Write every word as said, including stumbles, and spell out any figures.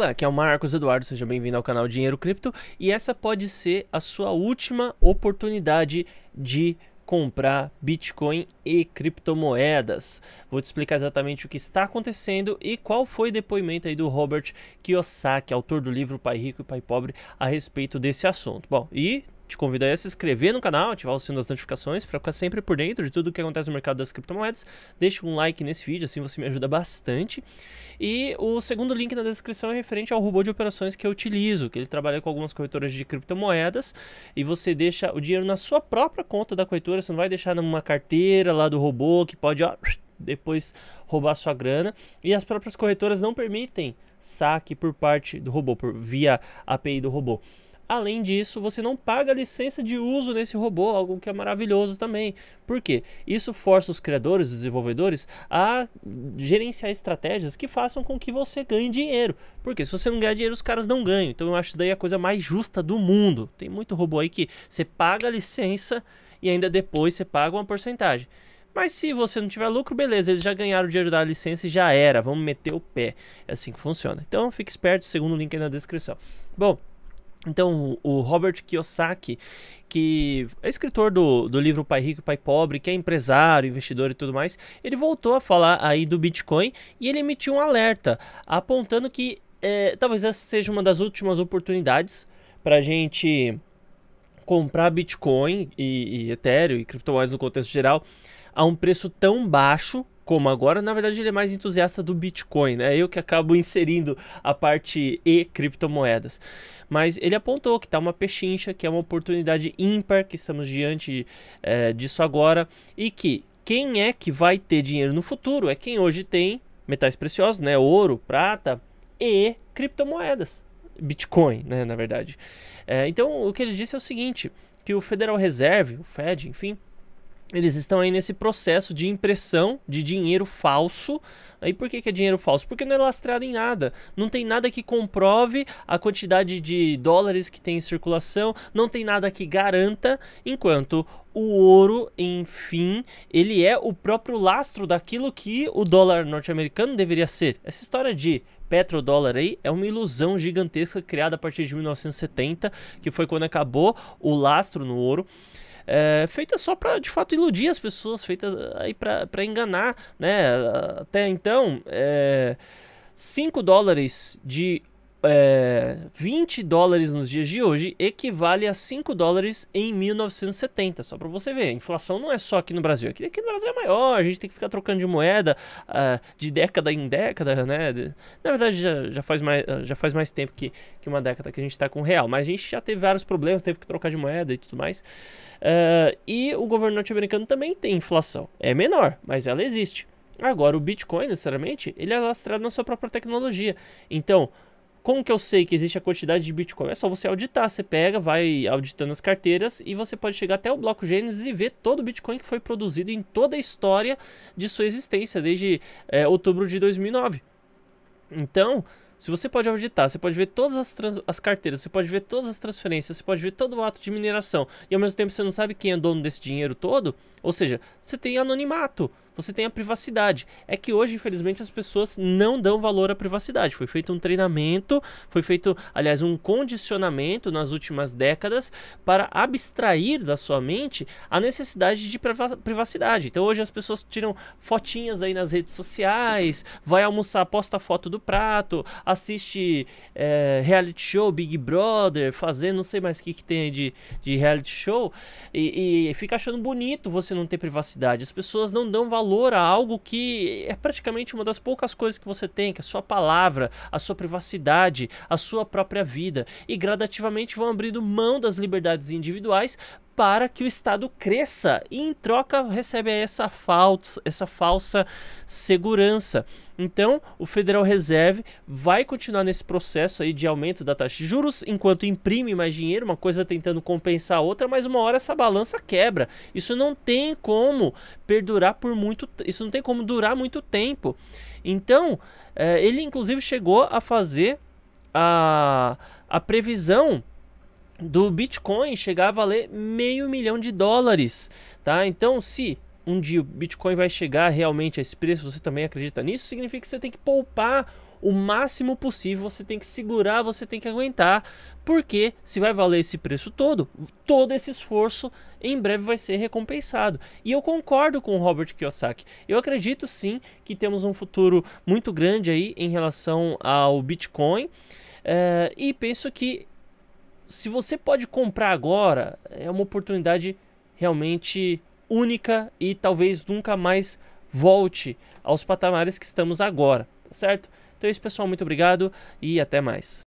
Opa, aqui é o Marcos Eduardo, seja bem-vindo ao canal Dinheiro Cripto, e essa pode ser a sua última oportunidade de comprar Bitcoin e criptomoedas. Vou te explicar exatamente o que está acontecendo e qual foi o depoimento aí do Robert Kiyosaki, autor do livro Pai Rico e Pai Pobre, a respeito desse assunto. Bom, e te convido aí a se inscrever no canal, ativar o sino das notificações para ficar sempre por dentro de tudo o que acontece no mercado das criptomoedas. Deixe um like nesse vídeo, assim você me ajuda bastante. E o segundo link na descrição é referente ao robô de operações que eu utilizo, que ele trabalha com algumas corretoras de criptomoedas e você deixa o dinheiro na sua própria conta da corretora, você não vai deixar numa carteira lá do robô que pode, ó, depois roubar sua grana. E as próprias corretoras não permitem saque por parte do robô, por via A P I do robô. Além disso, você não paga licença de uso nesse robô, algo que é maravilhoso também. Por quê? Isso força os criadores, os desenvolvedores, a gerenciar estratégias que façam com que você ganhe dinheiro. Porque se você não ganhar dinheiro, os caras não ganham. Então eu acho isso daí a coisa mais justa do mundo. Tem muito robô aí que você paga a licença e ainda depois você paga uma porcentagem. Mas se você não tiver lucro, beleza, eles já ganharam o dinheiro da licença e já era. Vamos meter o pé. É assim que funciona. Então fique esperto, segundo o link aí na descrição. Bom, então, o Robert Kiyosaki, que é escritor do, do livro Pai Rico e Pai Pobre, que é empresário, investidor e tudo mais, ele voltou a falar aí do Bitcoin e ele emitiu um alerta, apontando que é, talvez essa seja uma das últimas oportunidades para a gente comprar Bitcoin e, e Ethereum e criptomoedas no contexto geral a um preço tão baixo como agora. Na verdade, ele é mais entusiasta do Bitcoin, né? Eu que acabo inserindo a parte e criptomoedas. Mas ele apontou que tá uma pechincha, que é uma oportunidade ímpar, que estamos diante é, disso agora, e que quem é que vai ter dinheiro no futuro é quem hoje tem metais preciosos, né? Ouro, prata e criptomoedas. Bitcoin, né? Na verdade. É, então, o que ele disse é o seguinte, que o Federal Reserve, o Fed, enfim, eles estão aí nesse processo de impressão de dinheiro falso. Aí por que que é dinheiro falso? Porque não é lastreado em nada. Não tem nada que comprove a quantidade de dólares que tem em circulação. Não tem nada que garanta. Enquanto o ouro, enfim, ele é o próprio lastro daquilo que o dólar norte-americano deveria ser. Essa história de petrodólar aí é uma ilusão gigantesca criada a partir de mil novecentos e setenta, que foi quando acabou o lastro no ouro. É, feita só para de fato iludir as pessoas, feita aí para enganar, né? Até então, é, cinco dólares de é, vinte dólares nos dias de hoje equivale a cinco dólares em mil novecentos e setenta, só para você ver. A inflação não é só aqui no Brasil, aqui, aqui no Brasil é maior, a gente tem que ficar trocando de moeda uh, de década em década, né? Na verdade, já, já, faz, mais, já faz mais tempo que, que uma década que a gente está com real, mas a gente já teve vários problemas, teve que trocar de moeda e tudo mais. Uh, e o governo norte-americano também tem inflação. É menor, mas ela existe. Agora, o Bitcoin, necessariamente, ele é lastreado na sua própria tecnologia. Então, como que eu sei que existe a quantidade de Bitcoin? É só você auditar. Você pega, vai auditando as carteiras e você pode chegar até o bloco Gênesis e ver todo o Bitcoin que foi produzido em toda a história de sua existência, desde é, outubro de dois mil e nove. Então, se você pode auditar, você pode ver todas as, trans, as carteiras, você pode ver todas as transferências, você pode ver todo o ato de mineração e ao mesmo tempo você não sabe quem é dono desse dinheiro todo, ou seja, você tem anonimato, você tem a privacidade. É que hoje, infelizmente, as pessoas não dão valor à privacidade. Foi feito um treinamento, foi feito, aliás, um condicionamento nas últimas décadas para abstrair da sua mente a necessidade de privacidade. Então hoje as pessoas tiram fotinhas aí nas redes sociais, vai almoçar, posta a foto do prato, assiste é, reality show, Big Brother, fazendo não sei mais o que, que tem de, de reality show e, e fica achando bonito você não ter privacidade. As pessoas não dão valor a algo que é praticamente uma das poucas coisas que você tem, que é a sua palavra, a sua privacidade, a sua própria vida, e gradativamente vão abrindo mão das liberdades individuais para que o Estado cresça e em troca recebe essa falsa, essa falsa segurança. Então o Federal Reserve vai continuar nesse processo aí de aumento da taxa de juros enquanto imprime mais dinheiro, uma coisa tentando compensar a outra, mas uma hora essa balança quebra. Isso não tem como perdurar por muito, isso não tem como durar muito tempo. Então eh, ele inclusive chegou a fazer a, a previsão do Bitcoin chegar a valer meio milhão de dólares, tá? Então, se um dia o Bitcoin vai chegar realmente a esse preço, você também acredita nisso, significa que você tem que poupar o máximo possível, você tem que segurar, você tem que aguentar, porque se vai valer esse preço todo, todo esse esforço em breve vai ser recompensado. E eu concordo com o Robert Kiyosaki. Eu acredito sim que temos um futuro muito grande aí em relação ao Bitcoin, é, e penso que se você pode comprar agora, é uma oportunidade realmente única e talvez nunca mais volte aos patamares que estamos agora, tá certo? Então é isso, pessoal, muito obrigado e até mais.